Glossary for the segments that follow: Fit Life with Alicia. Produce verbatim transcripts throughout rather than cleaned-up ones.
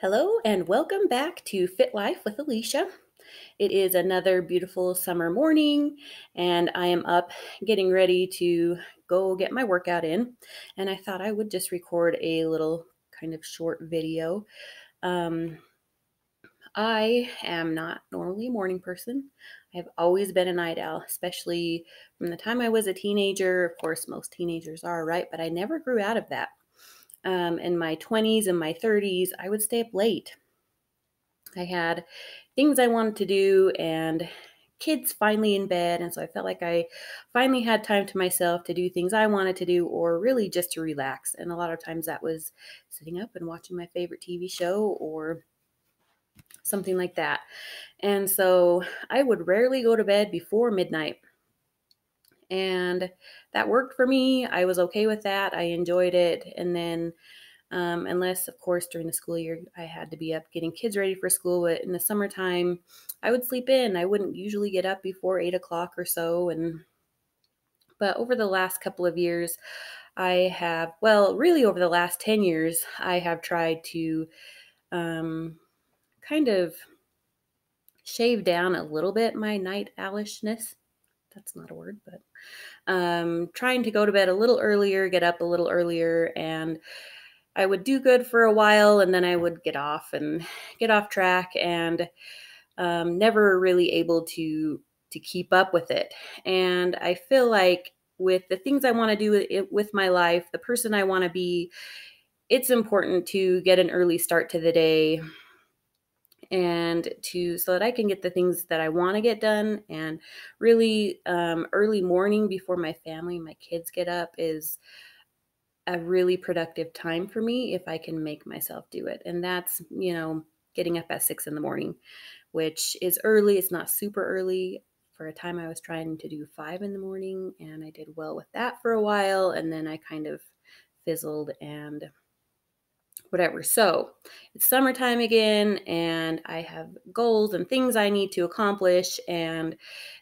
Hello and welcome back to Fit Life with Alicia. It is another beautiful summer morning and I am up getting ready to go get my workout in, and I thought I would just record a little kind of short video. Um, I am not normally a morning person. I've always been a night owl, especially from the time I was a teenager. Of course, most teenagers are, right? But I never grew out of that. Um, in my twenties and my thirties, I would stay up late. I had things I wanted to do and kids finally in bed. And so I felt like I finally had time to myself to do things I wanted to do, or really just to relax. And a lot of times that was sitting up and watching my favorite T V show or something like that. And so I would rarely go to bed before midnight. And that worked for me. I was okay with that. I enjoyed it. And then, um, unless, of course, during the school year, I had to be up getting kids ready for school. But in the summertime, I would sleep in. I wouldn't usually get up before eight o'clock or so. And but over the last couple of years, I have, well, really over the last ten years, I have tried to um, kind of shave down a little bit my night owlishness. That's not a word, but um, trying to go to bed a little earlier, get up a little earlier, and I would do good for a while, and then I would get off and get off track, and um, never really able to to keep up with it. And I feel like with the things I want to do with, with my life, the person I want to be, it's important to get an early start to the day, and to so that I can get the things that I want to get done. And really um, early morning before my family and my kids get up is a really productive time for me if I can make myself do it. And that's, you know, getting up at six in the morning, which is early. It's not super early. For a time I was trying to do five in the morning and I did well with that for a while. And then I kind of fizzled and whatever. So it's summertime again, and I have goals and things I need to accomplish, and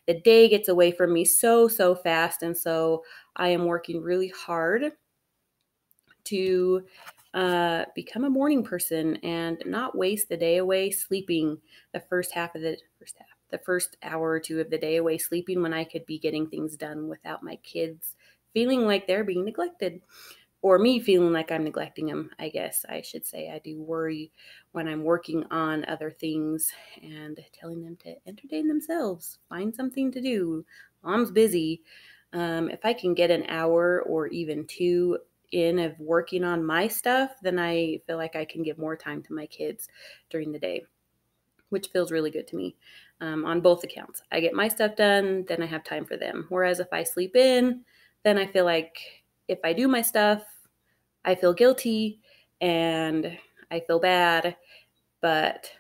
the day gets away from me so, so fast. And so I am working really hard to uh, become a morning person and not waste the day away sleeping the first half of the first half, the first hour or two of the day away sleeping, when I could be getting things done without my kids feeling like they're being neglected. Or me feeling like I'm neglecting them, I guess I should say. I do worry when I'm working on other things and telling them to entertain themselves, find something to do. Mom's busy. Um, if I can get an hour or even two in of working on my stuff, then I feel like I can give more time to my kids during the day, which feels really good to me um, on both accounts. I get my stuff done, then I have time for them. Whereas if I sleep in, then I feel like if I do my stuff, I feel guilty and I feel bad. But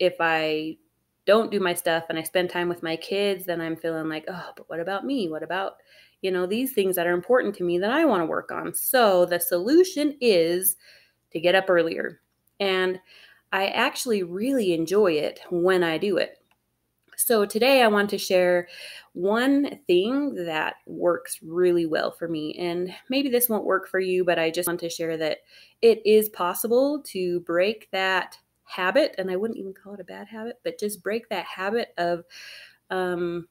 if I don't do my stuff and I spend time with my kids, then I'm feeling like, oh, but what about me? What about, you know, these things that are important to me that I want to work on? So the solution is to get up earlier. And I actually really enjoy it when I do it. So today I want to share one thing that works really well for me, and maybe this won't work for you, but I just want to share that it is possible to break that habit. And I wouldn't even call it a bad habit, but just break that habit of um,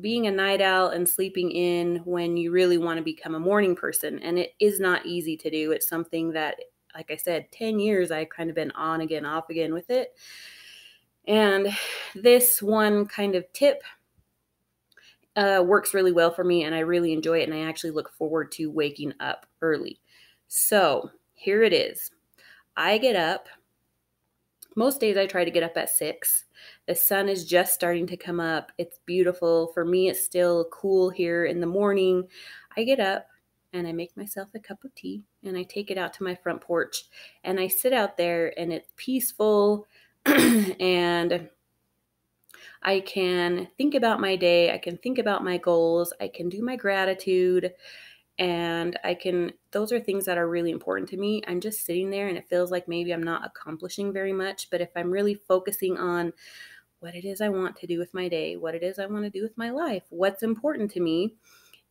being a night owl and sleeping in when you really want to become a morning person. And it is not easy to do. It's something that, like I said, ten years, I've kind of been on again, off again with it. And this one kind of tip uh, works really well for me, and I really enjoy it, and I actually look forward to waking up early. So here it is. I get up. Most days I try to get up at six. The sun is just starting to come up. It's beautiful. For me, it's still cool here in the morning. I get up and I make myself a cup of tea and I take it out to my front porch and I sit out there, and it's peaceful. And I can think about my day. I can think about my goals. I can do my gratitude, and I can, those are things that are really important to me. I'm just sitting there and it feels like maybe I'm not accomplishing very much, but if I'm really focusing on what it is I want to do with my day, what it is I want to do with my life, what's important to me,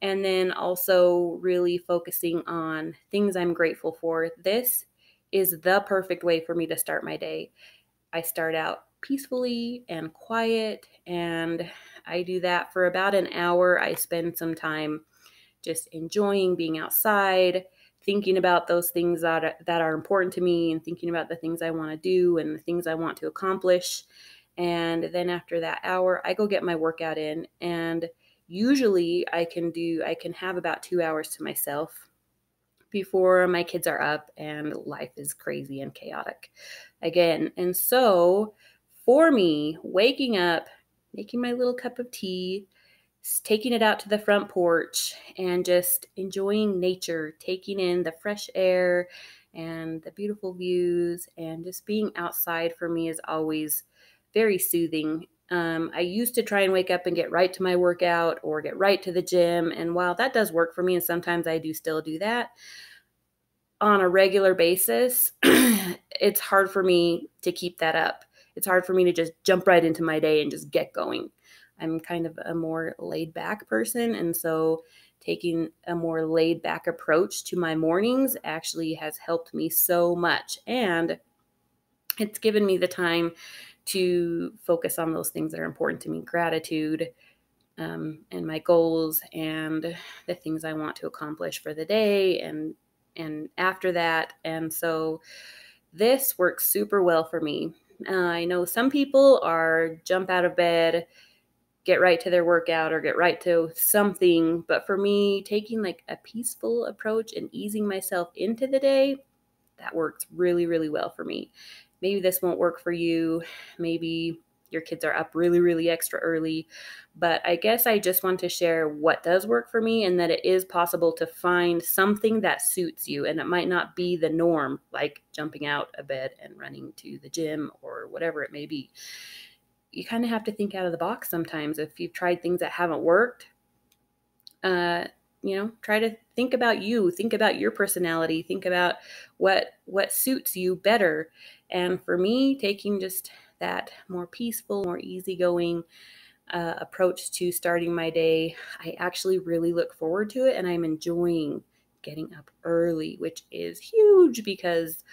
and then also really focusing on things I'm grateful for, this is the perfect way for me to start my day. I start out peacefully and quiet, and I do that for about an hour. I spend some time just enjoying being outside, thinking about those things that are, that are important to me, and thinking about the things I want to do and the things I want to accomplish. And then after that hour, I go get my workout in, and usually I can do, I can have about two hours to myself before my kids are up and life is crazy and chaotic again. And so for me, waking up, making my little cup of tea, taking it out to the front porch and just enjoying nature, taking in the fresh air and the beautiful views, and just being outside for me is always very soothing. Um, I used to try and wake up and get right to my workout or get right to the gym. And while that does work for me, and sometimes I do still do that on a regular basis, it's hard for me to keep that up. It's hard for me to just jump right into my day and just get going. I'm kind of a more laid back person. And so taking a more laid back approach to my mornings actually has helped me so much. And it's given me the time to focus on those things that are important to me, gratitude um, and my goals and the things I want to accomplish for the day and, and after that. And so this works super well for me. Uh, I know some people are jump out of bed, get right to their workout or get right to something. But for me, taking like a peaceful approach and easing myself into the day, that works really, really well for me. Maybe this won't work for you. Maybe your kids are up really, really extra early. But I guess I just want to share what does work for me, and that it is possible to find something that suits you. And it might not be the norm, like jumping out of bed and running to the gym or whatever it may be. You kind of have to think out of the box sometimes. If you've tried things that haven't worked, uh, you know, try to think about you, think about your personality, think about what, what suits you better. And for me, taking just that more peaceful, more easygoing uh, approach to starting my day, I actually really look forward to it, and I'm enjoying getting up early, which is huge because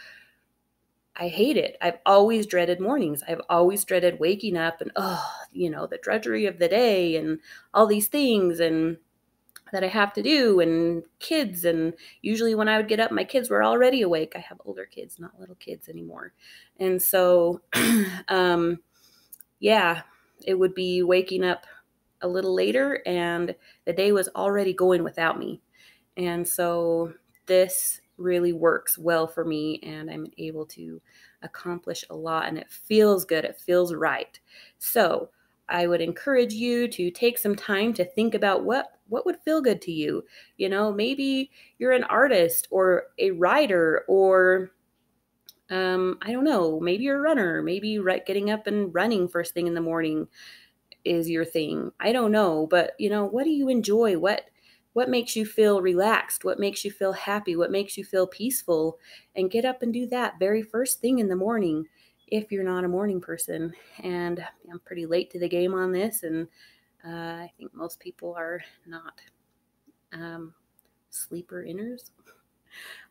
I hate it. I've always dreaded mornings. I've always dreaded waking up and, oh, you know, the drudgery of the day and all these things and that I have to do and kids. And usually when I would get up, my kids were already awake. I have older kids, not little kids anymore. And so, um, yeah, it would be waking up a little later and the day was already going without me. And so this really works well for me, and I'm able to accomplish a lot, and it feels good. It feels right. So I would encourage you to take some time to think about what, what would feel good to you. You know, maybe you're an artist or a writer, or um, I don't know, maybe you're a runner, maybe getting up and running first thing in the morning is your thing. I don't know, but you know, what do you enjoy? What, what makes you feel relaxed? What makes you feel happy? What makes you feel peaceful? And get up and do that very first thing in the morning if you're not a morning person. And I'm pretty late to the game on this. And uh, I think most people are not um, sleeper inners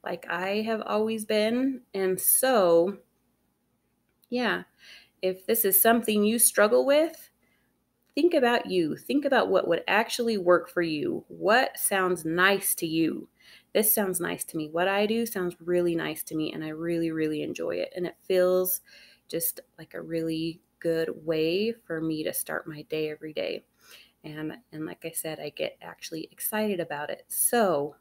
like I have always been. And so, yeah, if this is something you struggle with, think about you. Think about what would actually work for you. What sounds nice to you? This sounds nice to me. What I do sounds really nice to me, and I really, really enjoy it. And it feels just like a really good way for me to start my day every day. And, and like I said, I get actually excited about it. So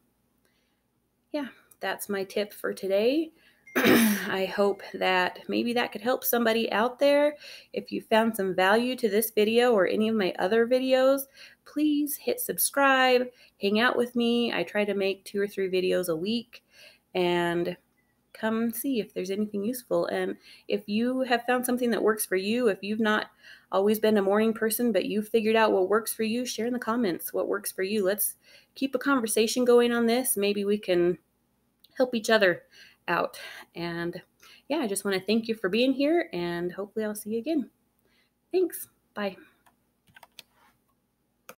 yeah, that's my tip for today. I hope that maybe that could help somebody out there. If you found some value to this video or any of my other videos, please hit subscribe, hang out with me. I try to make two or three videos a week, and come see if there's anything useful. And if you have found something that works for you, if you've not always been a morning person, but you've figured out what works for you, share in the comments what works for you. Let's keep a conversation going on this. Maybe we can help each other out. And yeah, I just want to thank you for being here, and hopefully I'll see you again. Thanks. Bye.